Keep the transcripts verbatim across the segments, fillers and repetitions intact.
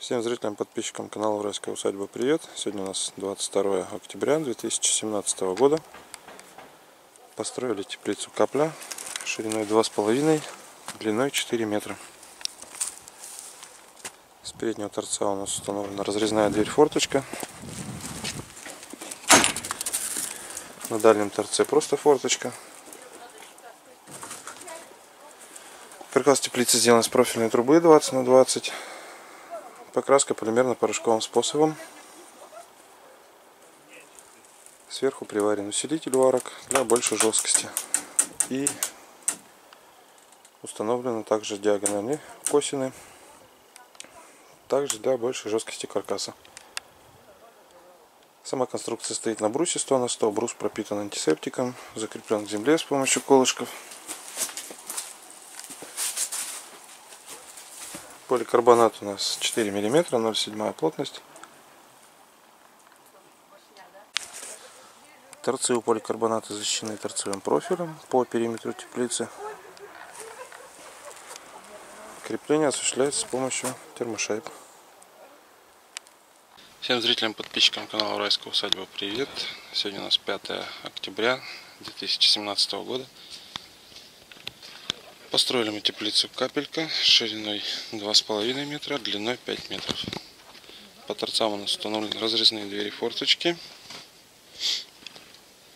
Всем зрителям, подписчикам канала Уральская усадьба привет! Сегодня у нас двадцать второе октября две тысячи семнадцатого года. Построили теплицу Капля шириной два с половиной, длиной четыре метра. С переднего торца у нас установлена разрезная дверь-форточка. На дальнем торце просто форточка. Каркас теплицы сделан из профильной трубы двадцать на двадцать. Покраска полимерно-порошковым способом. Сверху приварен усилитель варок для большей жесткости. И установлены также диагональные косины, также для большей жесткости каркаса. Сама конструкция стоит на брусе сто на сто. Брус пропитан антисептиком, закреплен к земле с помощью колышков. Поликарбонат у нас четыре миллиметра, ноль целых семь десятых плотность. Торцы у поликарбоната защищены торцевым профилем по периметру теплицы. Крепление осуществляется с помощью термошайб. Всем зрителям, подписчикам канала Уральская усадьба привет! Сегодня у нас пятое октября две тысячи семнадцатого года. Построили мы теплицу Капелька шириной два с половиной метра, длиной пять метров. По торцам у нас установлены разрезные двери-форточки.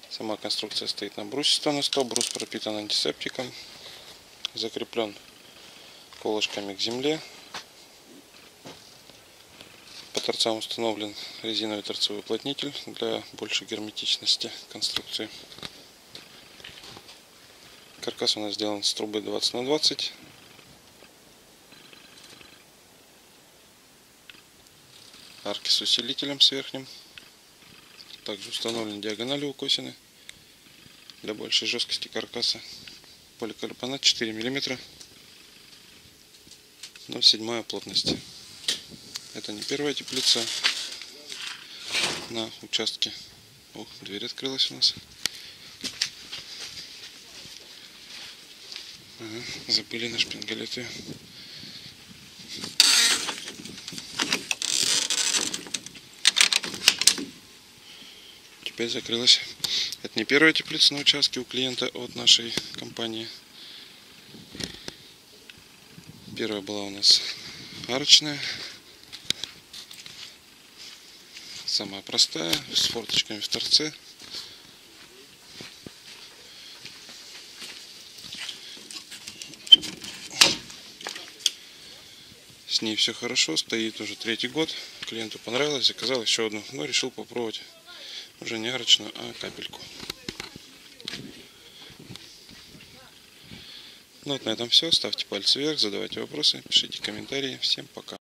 Сама конструкция стоит на брусе сто на сто. Брус пропитан антисептиком, закреплен колышками к земле. По торцам установлен резиновый торцевой уплотнитель для большей герметичности конструкции. Каркас у нас сделан с трубы двадцать на двадцать. Арки с усилителем, с верхним. Также установлены диагонали укосины для большей жесткости каркаса. Поликарбонат четыре миллиметра, ноль целых семь десятых плотности. Это не первая теплица на участке. О, дверь открылась у нас. Ага, забыли на шпингалете. Теперь закрылась. Это не первая теплица на участке у клиента от нашей компании. Первая была у нас арочная, самая простая, с форточками в торце. С ней все хорошо, стоит уже третий год. Клиенту понравилось, заказал еще одну, но решил попробовать уже не арочную, а капельку. Ну вот на этом все. Ставьте пальцы вверх, задавайте вопросы, пишите комментарии. Всем пока.